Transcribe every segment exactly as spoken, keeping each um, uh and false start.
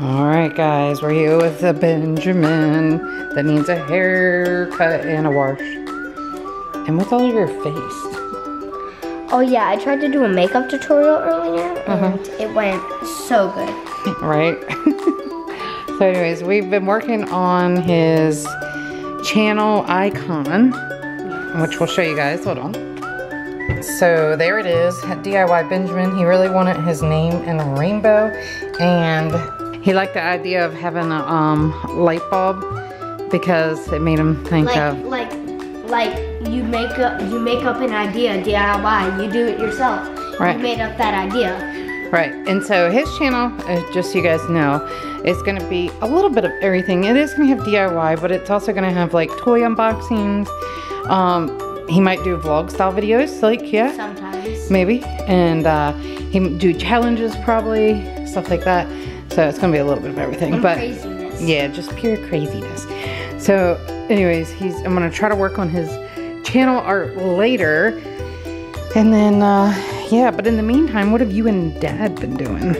All right, guys, we're here with a Benjamin that needs a haircut and a wash. And what's all over your face? Oh yeah, I tried to do a makeup tutorial earlier, and uh-huh. It went so good. Right? So anyways, we've been working on his channel icon, yes. Which we'll show you guys. Hold on. So there it is, D I Y Benjamin. He really wanted his name in a rainbow, and he liked the idea of having a um, light bulb because it made him think like, of... Like, like. You make up, you make up an idea, D I Y. You do it yourself. Right. You made up that idea. Right. And so his channel, just so you guys know, is going to be a little bit of everything. It is going to have D I Y, but it's also going to have like toy unboxings. Um, he might do vlog style videos, like yeah. Sometimes. Maybe. And uh, he do challenges probably, stuff like that. So it's going to be a little bit of everything. And but craziness. Yeah, just pure craziness. So, anyways, he's. I'm going to try to work on his channel art later, and then uh yeah, but in the meantime, what have you and Dad been doing?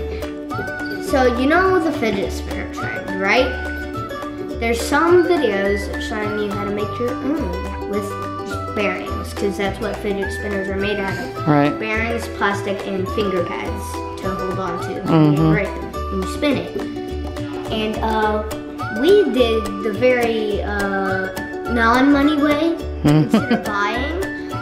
So you know the fidget spinner trend, right? There's some videos showing you how to make your own with bearings, because that's what fidget spinners are made out of. Right. Bearings, plastic, and finger pads to hold on to. Mm-hmm. And break them and you spin it. And uh we did the very uh non-money way. Instead of buying,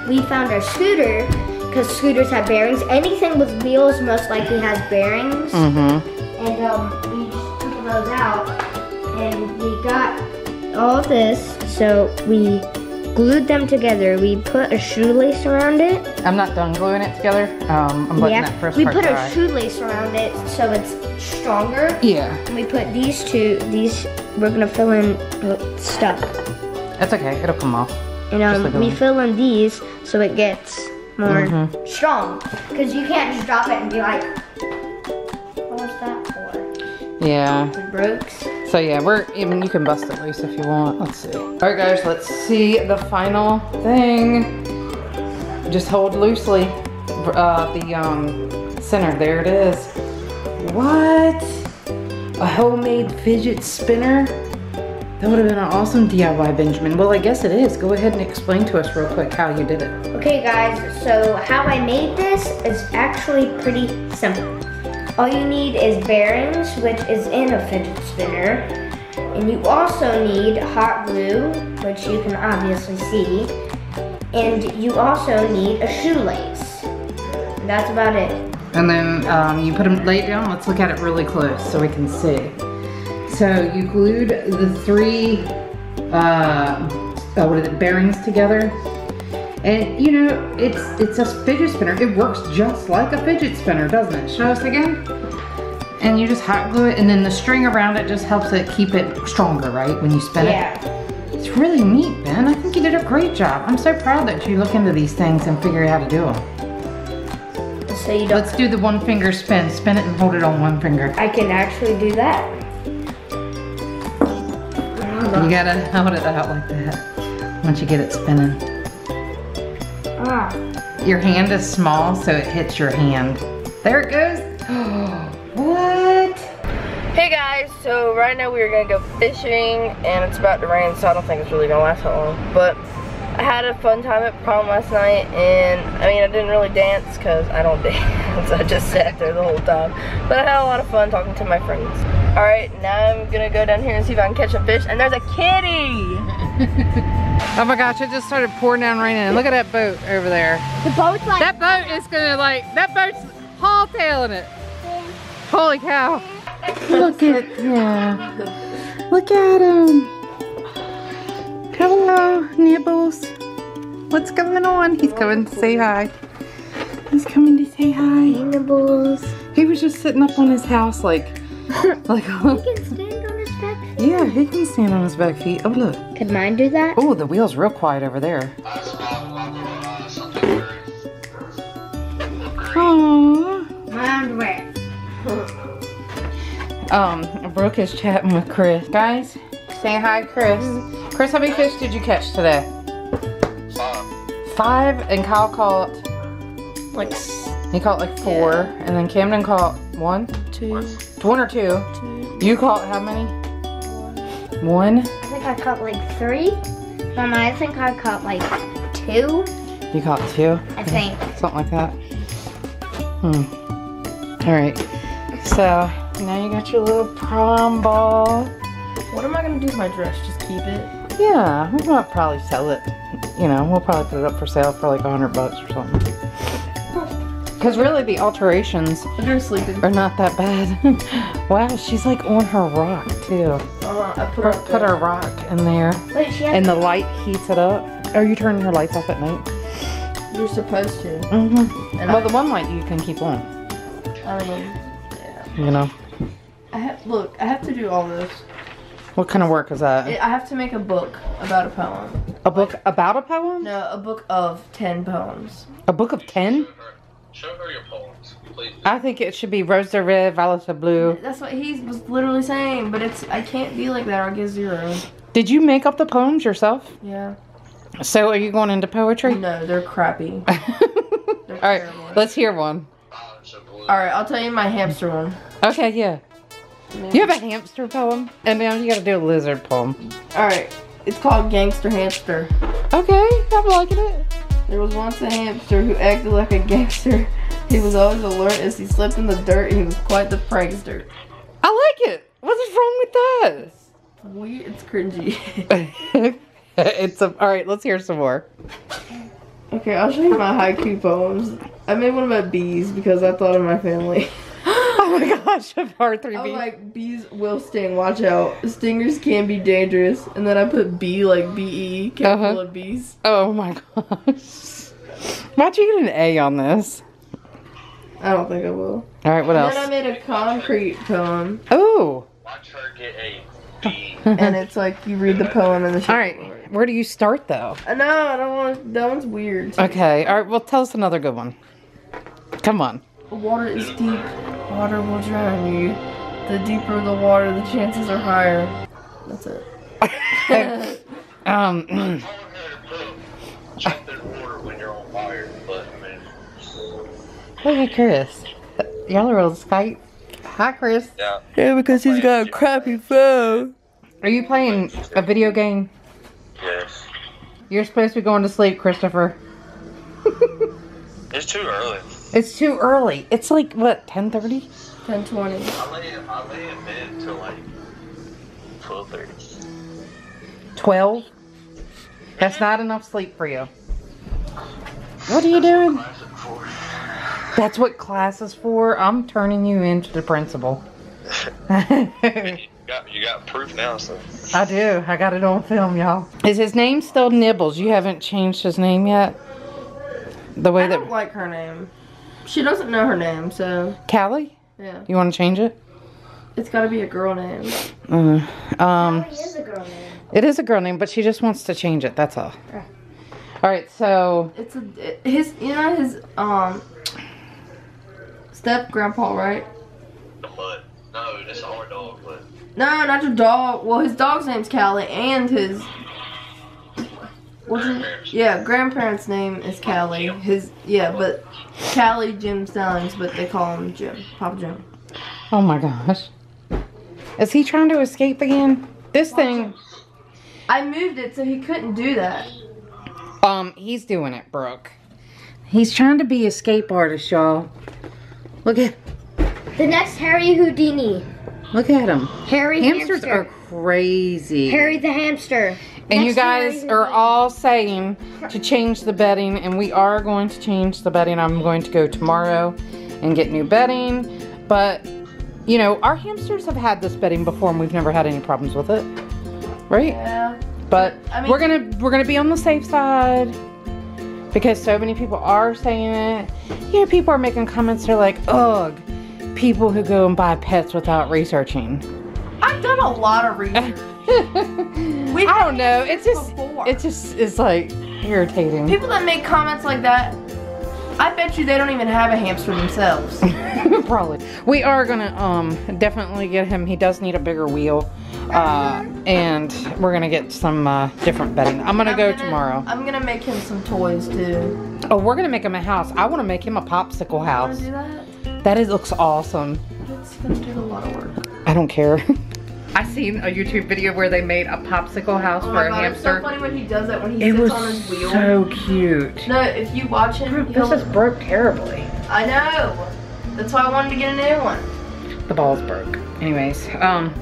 we found our scooter, because scooters have bearings. Anything with wheels most likely has bearings. Mm-hmm. And um, we just took those out, and we got all this. So we glued them together. We put a shoelace around it. I'm not done gluing it together. Um, I'm letting yeah. that first we part We put dry. a shoelace around it so it's stronger. Yeah. And we put these two. These we're gonna fill in with stuff. That's okay. It'll come off. And um, like we fill in these so it gets more mm-hmm. strong. Because you can't just drop it and be like, what was that for? Yeah. It broke. So yeah, we're even. You can bust it loose if you want. Let's see. All right, guys, let's see the final thing. Just hold loosely uh, the um, center. There it is. What? A homemade fidget spinner? That would have been an awesome D I Y, Benjamin. Well, I guess it is. Go ahead and explain to us real quick how you did it. Okay, guys, so how I made this is actually pretty simple. All you need is bearings, which is in a fidget spinner. And you also need hot glue, which you can obviously see. And you also need a shoelace. And that's about it. And then um, you put them, lay it down. Let's look at it really close so we can see. So you glued the three uh, oh, what is it, bearings together, and you know it's it's a fidget spinner. It works just like a fidget spinner, doesn't it? Show us again. And you just hot glue it, and then the string around it just helps it keep it stronger, right? When you spin yeah. it. It's really neat, Ben. I think you did a great job. I'm so proud that you look into these things and figure out how to do them. So you don't. Let's do the one finger spin. Spin it and hold it on one finger. I can actually do that. You gotta hold it out like that once you get it spinning. Ah. Your hand is small, so it hits your hand. There it goes. Oh, what? Hey guys, so right now we were gonna go fishing, and it's about to rain, so I don't think it's really gonna last that long. But I had a fun time at prom last night, and I mean, I didn't really dance because I don't dance. I just sat there the whole time. But I had a lot of fun talking to my friends. All right, now I'm gonna go down here and see if I can catch some fish. And there's a kitty! Oh my gosh, it just started pouring down rain. And look at that boat over there. The boat's like- That boat is gonna like, that boat's haul tailing it. Yeah. Holy cow. Look at, yeah. Look at him. Hello, Nibbles. What's going on? He's coming to say hi. He's coming to say hi. Hey, Nibbles. He was just sitting up on his house like... like he can stand on his back feet. Yeah, he can stand on his back feet. Oh, look. Could mine do that? Oh, the wheel's real quiet over there. Aww. Round way. Um, Brooke is chatting with Chris. Guys, say hi, Chris. Mm-hmm. Chris, how many fish did you catch today? Five. Five, and Kyle caught like he caught like four, yeah. And then Camden caught one, two, one or two, two. You caught how many? One. One? I think I caught like three. Mama, I think I caught like two. You caught two? I think. Something like that. Hmm. Alright. So, now you got your little prom ball. What am I going to do with my dress? Just keep it? Yeah, we might probably sell it. You know, we'll probably put it up for sale for like a hundred bucks or something. Because really the alterations are not that bad. Wow, she's like on her rock too. Uh, I put, her, put her rock in there. Wait, she has and the light heats it up. Are you turning your lights off at night? You're supposed to. Mm-hmm. And well, I, the one light you can keep on. I mean, yeah. You know. I have, look, I have to do all this. What kind of work is that? It, I have to make a book about a poem. A book like, about a poem? No, a book of ten poems. A book of ten? Show her your poems, please. I think it should be Rose the Red, Violet the Blue. That's what he was literally saying, but it's I can't be like that or I'll get zero. Did you make up the poems yourself? Yeah. So are you going into poetry? No, they're crappy. They're all terrible. Right, let's hear one. All right, I'll tell you my hamster one. Okay, yeah. Maybe. You have a hamster poem, and now you gotta do a lizard poem. All right, it's called Gangster Hamster. Okay, I'm liking it. There was once a hamster who acted like a gangster. He was always alert as he slept in the dirt, and he was quite the prankster. I like it. What's wrong with that? It's weird. It's cringy. It's a, all right. Let's hear some more. Okay, I'll show you my haiku poems. I made one about bees because I thought of my family. Oh my gosh, I've hard three bees. I'm like, bees will sting, watch out. Stingers can be dangerous. And then I put B like B E, careful uh-huh. of bees. Oh my gosh. Why'd you get an A on this? I don't think I will. Alright, what and else? And then I made a concrete poem. Oh! Watch her get a B. And it's like, you read the poem and the alright, where do you start though? Uh, no, I don't want, that one's weird. Too. Okay, alright, well tell us another good one. Come on. Water is deep. Water will drown you. The deeper the water, the chances are higher. That's it. um. Check that water when you're on fire, but man. Okay, Chris. Y'all are on Skype. Hi, Chris. Yeah. Yeah, because he's got a crappy phone. Are you playing a video game? Yes. You're supposed to be going to sleep, Christopher. It's too early. It's too early. It's like, what, ten thirty? ten twenty. I lay, I lay in bed until like twelve thirty. twelve? That's not enough sleep for you. What are you doing? That's what class is for. That's what class is for? I'm turning you into the principal. you, got, you got proof now, so. I do. I got it on film, y'all. Is his name still Nibbles? You haven't changed his name yet? The way I that don't like her name. She doesn't know her name, so. Callie? Yeah. You want to change it? It's got to be a girl name. Uh, um, Callie is a girl name. It is a girl name, but she just wants to change it. That's all. Yeah. All right, so. It's a it, his you know his um step grandpa, right? The mud. No, that's our dog. But. No, not your dog. Well, his dog's name's Callie, and his. What's his, yeah, grandparents' name is Callie. His yeah, but Callie Jim Stallings, but they call him Jim, Papa Jim. Oh my gosh, is he trying to escape again? This thing. I moved it so he couldn't do that. Um, he's doing it, Brooke. He's trying to be an escape artist, y'all. Look at the next Harry Houdini. Look at him. Harry hamsters hamster. are crazy. Harry the hamster. And next you guys are all saying to change the bedding, and we are going to change the bedding. I'm going to go tomorrow and get new bedding. But, you know, our hamsters have had this bedding before, and we've never had any problems with it. Right? Yeah. But I mean, we're going to we're gonna be on the safe side because so many people are saying it. You know, people are making comments. They're like, ugh, people who go and buy pets without researching. I've done a lot of research. We've I don't know. It's just, before. it's just, it's like irritating. People that make comments like that, I bet you they don't even have a hamster themselves. Probably. We are gonna um definitely get him. He does need a bigger wheel, uh, and we're gonna get some uh, different bedding. I'm gonna I'm go gonna, tomorrow. I'm gonna make him some toys too. Oh, we're gonna make him a house. I want to make him a popsicle house. You wanna do that? That is looks awesome. That's gonna take a lot of work. I don't care. I seen a YouTube video where they made a popsicle house oh for a God, hamster. It's so funny when he does that when he it sits on his wheel. So cute. No, if you watch him, Brooke, this is broke terribly. I know. That's why I wanted to get a new one. The ball's broke. Anyways, um,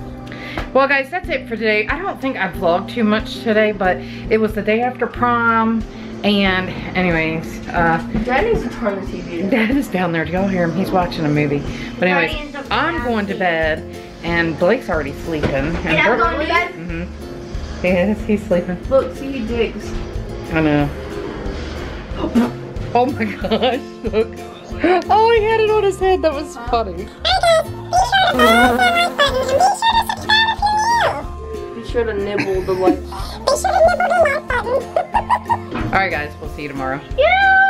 well, guys, that's it for today. I don't think I vlogged too much today, but it was the day after prom. And anyways, uh, Dad needs to turn the T V. Dad is down there. Do y'all hear him? He's watching a movie. But anyways, I'm going to bed. And Blake's already sleeping. And yeah, I'm going to bed. Mm-hmm. He is. He's sleeping. Look, see, he digs. I know. Oh my gosh! Look. Oh, he had it on his head. That was funny. Be sure to nibble the like. Be sure to nibble the like button. All right, guys. We'll see you tomorrow. Yeah.